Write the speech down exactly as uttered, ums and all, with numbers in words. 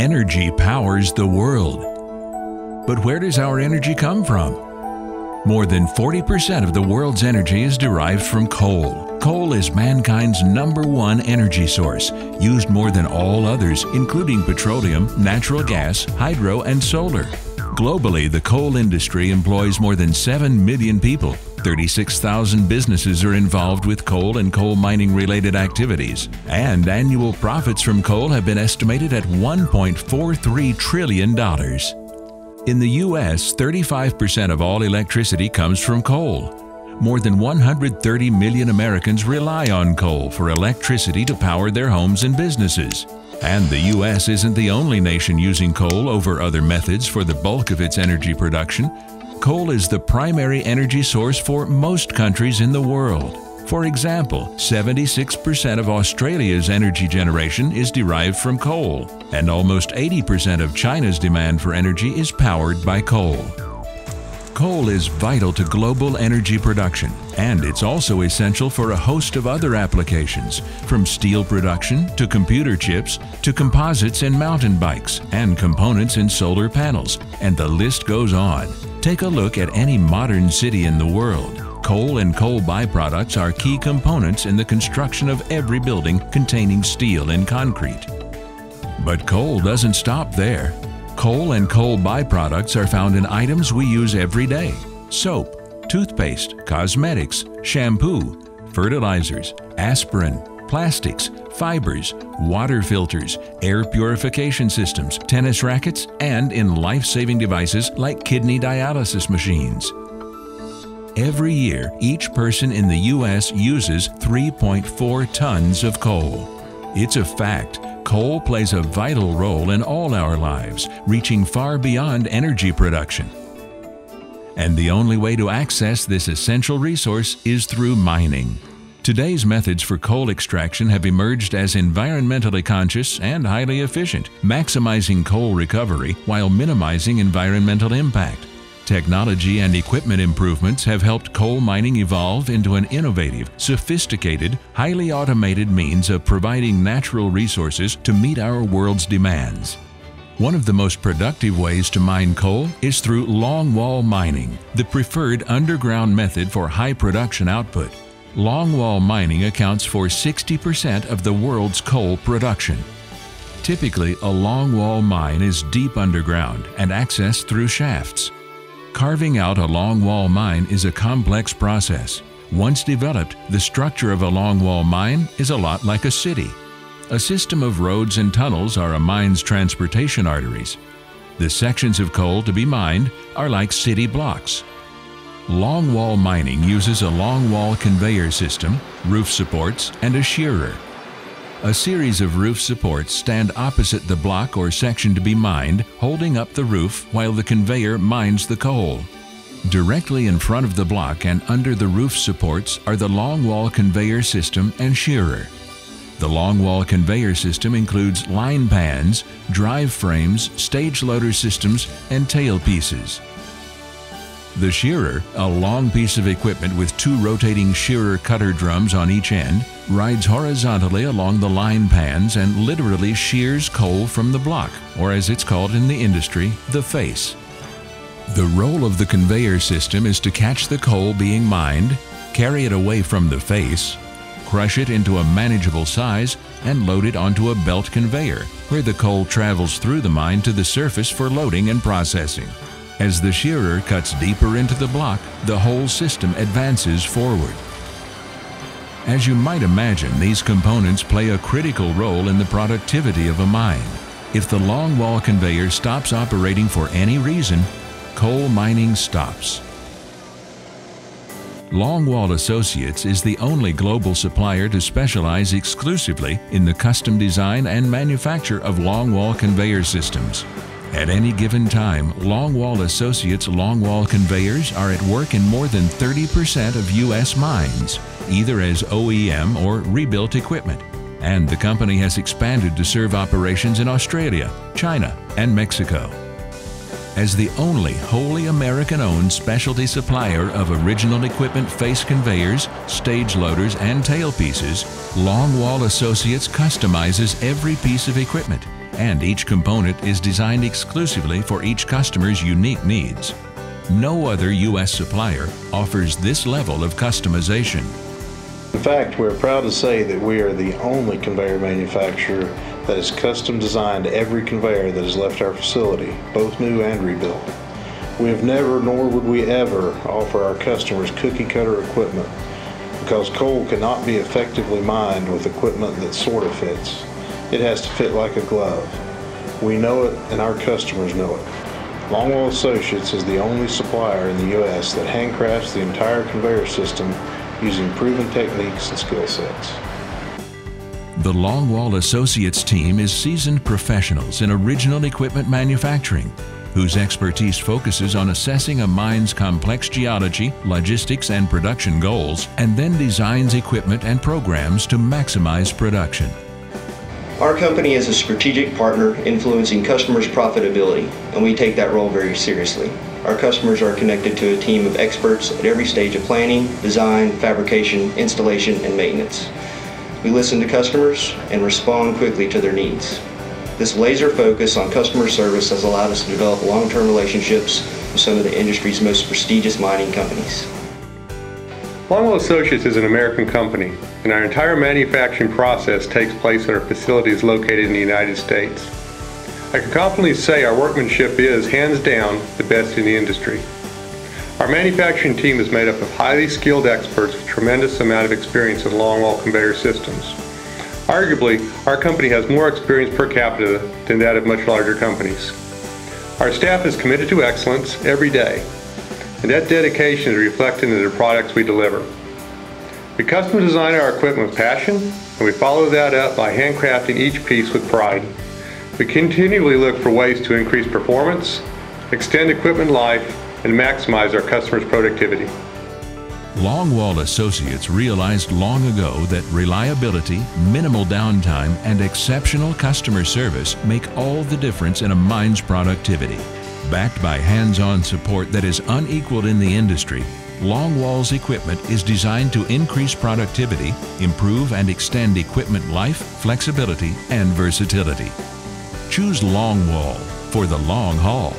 Energy powers the world. But where does our energy come from? More than forty percent of the world's energy is derived from coal. Coal is mankind's number one energy source, used more than all others, including petroleum, natural gas, hydro, and solar. Globally, the coal industry employs more than seven million people. thirty-six thousand businesses are involved with coal and coal mining related activities, and annual profits from coal have been estimated at one point four three trillion dollars. In the U S, thirty-five percent of all electricity comes from coal. More than one hundred thirty million Americans rely on coal for electricity to power their homes and businesses. And the U S isn't the only nation using coal over other methods for the bulk of its energy production. Coal is the primary energy source for most countries in the world. For example, seventy-six percent of Australia's energy generation is derived from coal, and almost eighty percent of China's demand for energy is powered by coal. Coal is vital to global energy production, and it's also essential for a host of other applications, from steel production to computer chips to composites in mountain bikes and components in solar panels, and the list goes on. Take a look at any modern city in the world. Coal and coal byproducts are key components in the construction of every building containing steel and concrete. But coal doesn't stop there. Coal and coal byproducts are found in items we use every day: soap, toothpaste, cosmetics, shampoo, fertilizers, aspirin, plastics, fibers, water filters, air purification systems, tennis rackets, and in life-saving devices like kidney dialysis machines. Every year, each person in the U S uses three point four tons of coal. It's a fact. Coal plays a vital role in all our lives, reaching far beyond energy production. And the only way to access this essential resource is through mining. Today's methods for coal extraction have emerged as environmentally conscious and highly efficient, maximizing coal recovery while minimizing environmental impact. Technology and equipment improvements have helped coal mining evolve into an innovative, sophisticated, highly automated means of providing natural resources to meet our world's demands. One of the most productive ways to mine coal is through longwall mining, the preferred underground method for high production output. Longwall mining accounts for sixty percent of the world's coal production. Typically, a longwall mine is deep underground and accessed through shafts. Carving out a longwall mine is a complex process. Once developed, the structure of a longwall mine is a lot like a city. A system of roads and tunnels are a mine's transportation arteries. The sections of coal to be mined are like city blocks. Longwall mining uses a longwall conveyor system, roof supports, and a shearer. A series of roof supports stand opposite the block or section to be mined, holding up the roof while the conveyor mines the coal. Directly in front of the block and under the roof supports are the longwall conveyor system and shearer. The longwall conveyor system includes line pans, drive frames, stage loader systems, and tail pieces. The shearer, a long piece of equipment with two rotating shearer cutter drums on each end, rides horizontally along the line pans and literally shears coal from the block, or as it's called in the industry, the face. The role of the conveyor system is to catch the coal being mined, carry it away from the face, crush it into a manageable size, and load it onto a belt conveyor, where the coal travels through the mine to the surface for loading and processing. As the shearer cuts deeper into the block, the whole system advances forward. As you might imagine, these components play a critical role in the productivity of a mine. If the longwall conveyor stops operating for any reason, coal mining stops. Longwall Associates is the only global supplier to specialize exclusively in the custom design and manufacture of longwall conveyor systems. At any given time, Longwall Associates' longwall conveyors are at work in more than thirty percent of U S mines, either as O E M or rebuilt equipment. And the company has expanded to serve operations in Australia, China, and Mexico. As the only wholly American-owned specialty supplier of original equipment face conveyors, stage loaders, and tailpieces, Longwall Associates customizes every piece of equipment and each component is designed exclusively for each customer's unique needs. No other U S supplier offers this level of customization. In fact, we're proud to say that we are the only conveyor manufacturer that has custom designed every conveyor that has left our facility, both new and rebuilt. We have never, nor would we ever, offer our customers cookie cutter equipment, because coal cannot be effectively mined with equipment that sort of fits. It has to fit like a glove. We know it, and our customers know it. Longwall Associates is the only supplier in the U S that handcrafts the entire conveyor system using proven techniques and skill sets. The Longwall Associates team is seasoned professionals in original equipment manufacturing, whose expertise focuses on assessing a mine's complex geology, logistics, and production goals, and then designs equipment and programs to maximize production. Our company is a strategic partner influencing customers' profitability, and we take that role very seriously. Our customers are connected to a team of experts at every stage of planning, design, fabrication, installation, and maintenance. We listen to customers and respond quickly to their needs. This laser focus on customer service has allowed us to develop long-term relationships with some of the industry's most prestigious mining companies. Longwall Associates is an American company, and our entire manufacturing process takes place at our facilities located in the United States. I can confidently say our workmanship is, hands down, the best in the industry. Our manufacturing team is made up of highly skilled experts with a tremendous amount of experience in longwall conveyor systems. Arguably, our company has more experience per capita than that of much larger companies. Our staff is committed to excellence every day, and that dedication is reflected in the products we deliver. We custom design our equipment with passion, and we follow that up by handcrafting each piece with pride. We continually look for ways to increase performance, extend equipment life, and maximize our customers' productivity. Longwall Associates realized long ago that reliability, minimal downtime, and exceptional customer service make all the difference in a mine's productivity. Backed by hands-on support that is unequaled in the industry, Longwall's equipment is designed to increase productivity, improve and extend equipment life, flexibility, and versatility. Choose Longwall for the long haul.